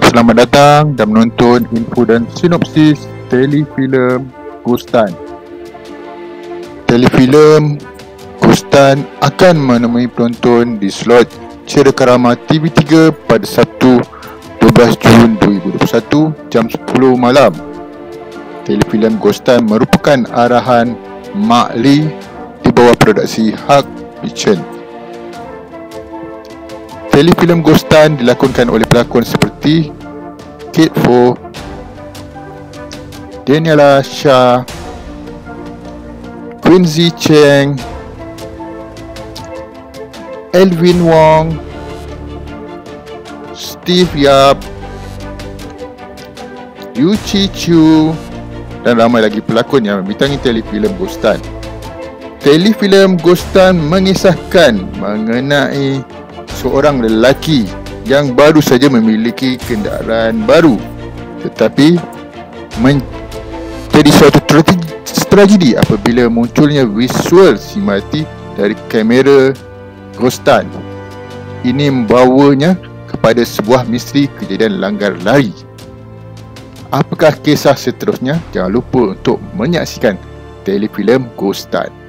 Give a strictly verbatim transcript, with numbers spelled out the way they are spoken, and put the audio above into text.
Selamat datang dan menonton info dan sinopsis telefilm Gostan. Telefilm Gostan akan menemui penonton di slot Cerekarama T V tiga pada Sabtu dua belas Jun dua ribu dua puluh satu jam sepuluh malam. Telefilm Gostan merupakan arahan Mark Lee di bawah produksi H U G Pictures. Telefilm Gostan dilakonkan oleh pelakon seperti Keith Foo, Daniella Sya, Quincy Cheng, Alvin Wong, Steve Yap, Yuqie Chew dan ramai lagi pelakon yang membintangi telefilm Gostan. Telefilm Gostan mengisahkan mengenai seorang lelaki yang baru saja memiliki kenderaan baru, tetapi menjadi suatu tragedi apabila munculnya visual sinematik dari kamera Gostan. Ini membawanya kepada sebuah misteri kejadian langgar lari. Apakah kisah seterusnya? Jangan lupa untuk menyaksikan telefilm Gostan.